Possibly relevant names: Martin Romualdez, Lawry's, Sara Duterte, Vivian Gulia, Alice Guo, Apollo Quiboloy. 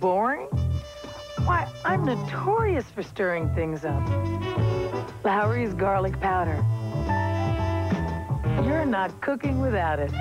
boring? Why, I'm notorious for stirring things up. Lawry's garlic powder. You're not cooking without it.